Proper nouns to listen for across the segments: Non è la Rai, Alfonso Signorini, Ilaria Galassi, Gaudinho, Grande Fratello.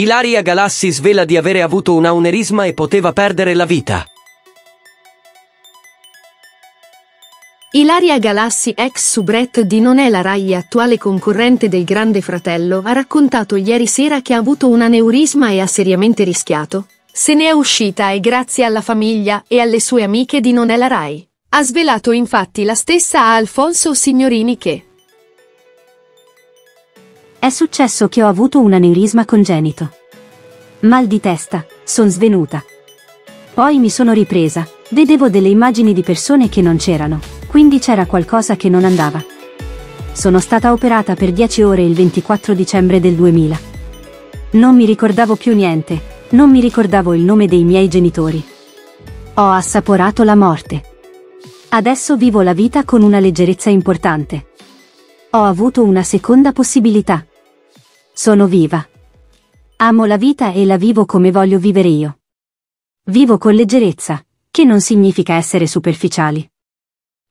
Ilaria Galassi svela di avere avuto un aneurisma e poteva perdere la vita. Ilaria Galassi, ex soubrette di Non è la Rai e attuale concorrente del Grande Fratello, ha raccontato ieri sera che ha avuto un aneurisma e ha seriamente rischiato. Se ne è uscita e grazie alla famiglia e alle sue amiche di Non è la Rai. Ha svelato infatti la stessa a Alfonso Signorini che è successo che ho avuto un aneurisma congenito. Mal di testa, son svenuta. Poi mi sono ripresa, vedevo delle immagini di persone che non c'erano. Quindi c'era qualcosa che non andava. Sono stata operata per 10 ore il 24 dicembre del 2000. Non mi ricordavo più niente, non mi ricordavo il nome dei miei genitori. Ho assaporato la morte. Adesso vivo la vita con una leggerezza importante. Ho avuto una seconda possibilità. Sono viva. Amo la vita e la vivo come voglio vivere io. Vivo con leggerezza, che non significa essere superficiali.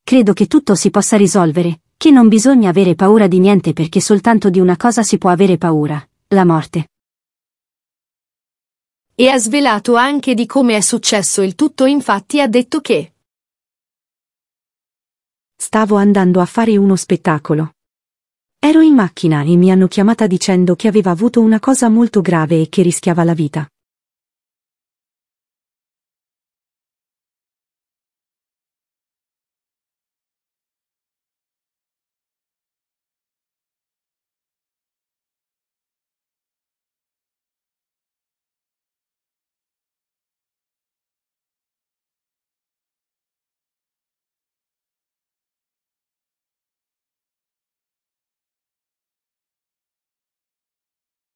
Credo che tutto si possa risolvere, che non bisogna avere paura di niente perché soltanto di una cosa si può avere paura, la morte. E ha svelato anche di come è successo il tutto, infatti ha detto che stavo andando a fare uno spettacolo. Ero in macchina e mi hanno chiamata dicendo che aveva avuto una cosa molto grave e che rischiava la vita.